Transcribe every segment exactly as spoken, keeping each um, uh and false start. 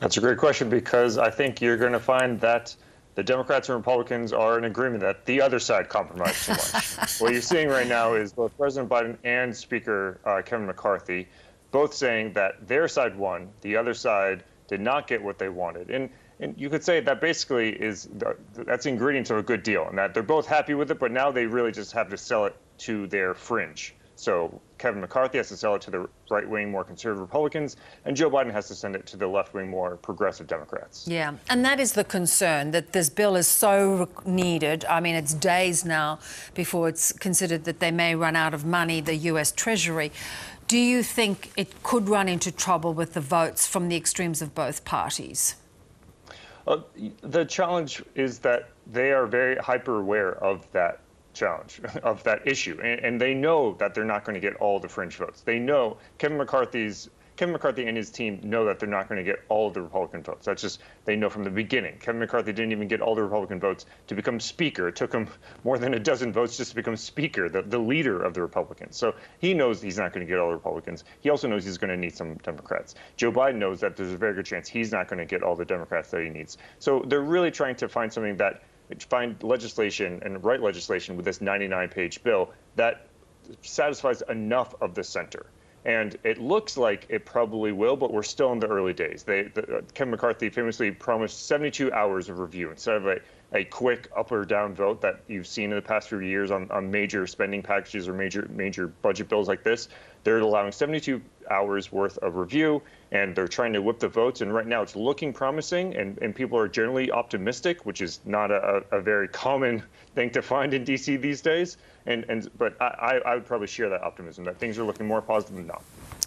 That's a great question, because I think you're going to find that the Democrats and Republicans are in agreement that the other side compromised too much. What you're seeing right now is both President Biden and Speaker uh, Kevin McCarthy both saying that their side won, the other side did not get what they wanted. And and you could say that basically is the, that's the ingredients of a good deal, and that they're both happy with it, but now they really just have to sell it to their fringe. So Kevin McCarthy has to sell it to the right-wing, more conservative Republicans, and Joe Biden has to send it to the left-wing, more progressive Democrats. Yeah, and that is the concern, that this bill is so needed. I mean, it's days now before it's considered that they may run out of money, the U S Treasury. Do you think it could run into trouble with the votes from the extremes of both parties? Uh, the challenge is that they are very hyper-aware of that challenge, of that issue, and, and they know that they're not going to get all the fringe votes. They know Kevin McCarthy's Kevin McCarthy and his team know that they're not going to get all the Republican votes. That's just, they know from the beginning. Kevin McCarthy didn't even get all the Republican votes to become Speaker. It took him more than a dozen votes just to become Speaker, the, the leader of the Republicans. So he knows he's not going to get all the Republicans. He also knows he's going to need some Democrats. Joe Biden knows that there's a very good chance he's not going to get all the Democrats that he needs. So they're really trying to find something that find legislation and write legislation with this ninety-nine page bill that satisfies enough of the center. And it looks like it probably will, but we're still in the early days. They, the, uh, Kevin McCarthy famously promised seventy-two hours of review instead of a, a quick up or down vote that you've seen in the past few years on, on major spending packages or major major budget bills like this. They're allowing seventy-two hours worth of review, and they're trying to whip the votes. And right now it's looking promising, and, and people are generally optimistic, which is not a, a very common thing to find in D C these days. And, and but I, I would probably share that optimism, that things are looking more positive than not.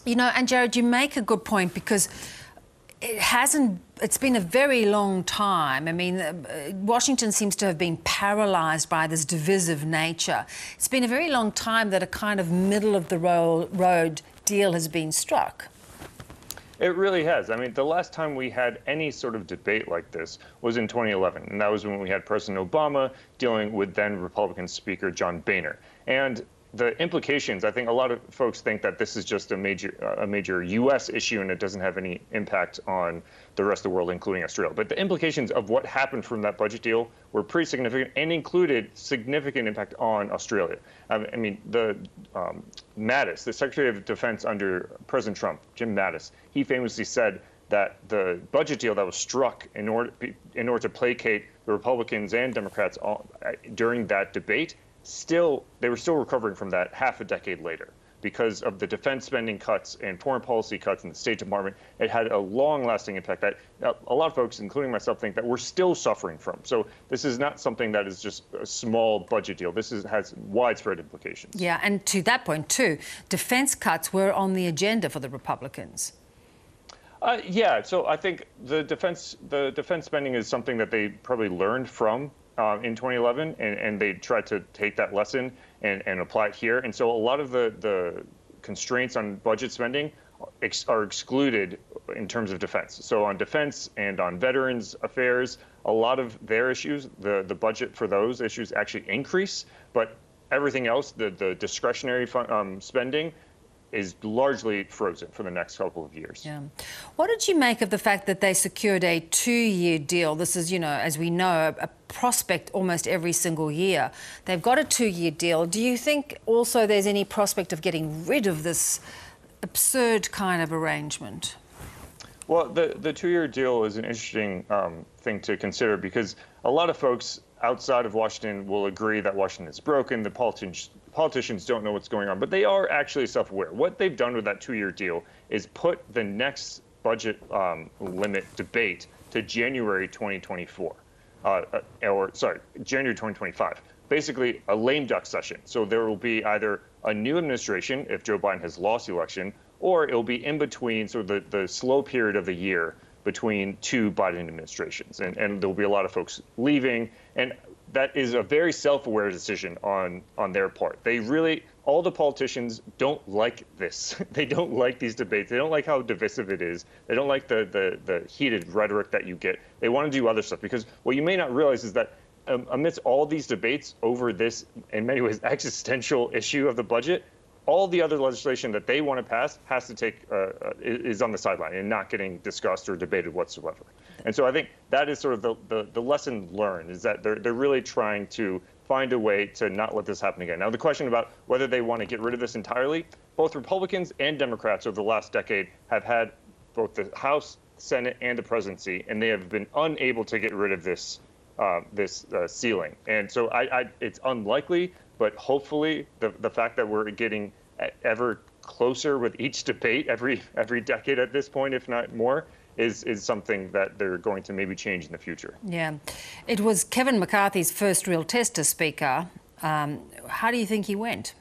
You know, and Jared, you make a good point, because it hasn't, it's been a very long time. I mean, Washington seems to have been paralysed by this divisive nature. It's been a very long time that a kind of middle of the road deal has been struck. It really has. I mean, the last time we had any sort of debate like this was in twenty eleven, and that was when we had President Obama dealing with then Republican Speaker John Boehner. And the implications, I think a lot of folks think that this is just a major a major U S issue and it doesn't have any impact on the rest of the world, including Australia. But the implications of what happened from that budget deal were pretty significant and included significant impact on Australia. I mean, the um, Mattis, the Secretary of Defense under President Trump, Jim Mattis, he famously said that the budget deal that was struck in order, in order to placate the Republicans and Democrats all, uh, during that debate, still, they were still recovering from that half a decade later because of the defense spending cuts and foreign policy cuts in the State Department. It had a long-lasting impact that a lot of folks, including myself, think that we're still suffering from. So this is not something that is just a small budget deal. This is, has widespread implications. Yeah, and to that point, too, defense cuts were on the agenda for the Republicans. Uh, yeah, so I think the defense, the defense spending is something that they probably learned from Uh, in twenty eleven, and, and they tried to take that lesson and, and apply it here. And so a lot of the, the constraints on budget spending ex are excluded in terms of defense. So on defense and on veterans affairs, a lot of their issues, the, the budget for those issues actually increase, but everything else, the, the discretionary fun, um, spending, is largely frozen for the next couple of years. Yeah. What did you make of the fact that they secured a two year deal? This is, you know, as we know, a prospect almost every single year. They've got a two year deal. Do you think also there's any prospect of getting rid of this absurd kind of arrangement? Well, the, the two year deal is an interesting um, thing to consider, because a lot of folks outside of Washington will agree that Washington is broken. The politicians Politicians don't know what's going on, but they are actually self-aware. What they've done with that two year deal is put the next budget um, limit debate to January twenty twenty-four, uh, or sorry, January twenty twenty-five. Basically, a lame duck session. So there will be either a new administration if Joe Biden has lost the election, or it will be in between, so the the slow period of the year between two Biden administrations, and and there will be a lot of folks leaving. And that is a very self-aware decision on on their part. They really, all the politicians don't like this. They don't like these debates. They don't like how divisive it is. They don't like the, the, the heated rhetoric that you get. They want to do other stuff, because what you may not realize is that um, amidst all these debates over this, in many ways, existential issue of the budget, all the other legislation that they want to pass has to take uh, is on the sideline and not getting discussed or debated whatsoever. And so I think that is sort of the, the, the lesson learned, is that they're, they're really trying to find a way to not let this happen again. Now, the question about whether they want to get rid of this entirely, both Republicans and Democrats over the last decade have had both the House, Senate, and the presidency, and they have been unable to get rid of this uh, this uh, ceiling. And so I, I, it's unlikely, but hopefully the, the fact that we're getting ever closer with each debate, every every decade at this point, if not more, is, is something that they're going to maybe change in the future. Yeah. It was Kevin McCarthy's first real test as Speaker. Um, how do you think he went?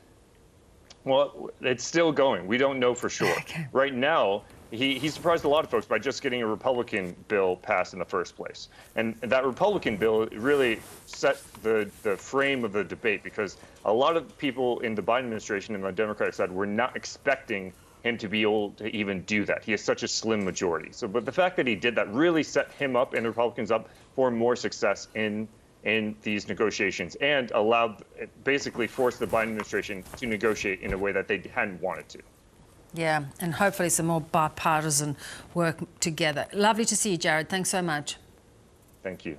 Well, it's still going. We don't know for sure. Okay. Right now, He, he surprised a lot of folks by just getting a Republican bill passed in the first place. And that Republican bill really set the, the frame of the debate, because a lot of people in the Biden administration and the Democratic side were not expecting him to be able to even do that. He has such a slim majority. So, but the fact that he did that really set him up and the Republicans up for more success in in these negotiations, and allowed, basically forced the Biden administration to negotiate in a way that they hadn't wanted to. Yeah, and hopefully some more bipartisan work together. Lovely to see you, Jared. Thanks so much. Thank you.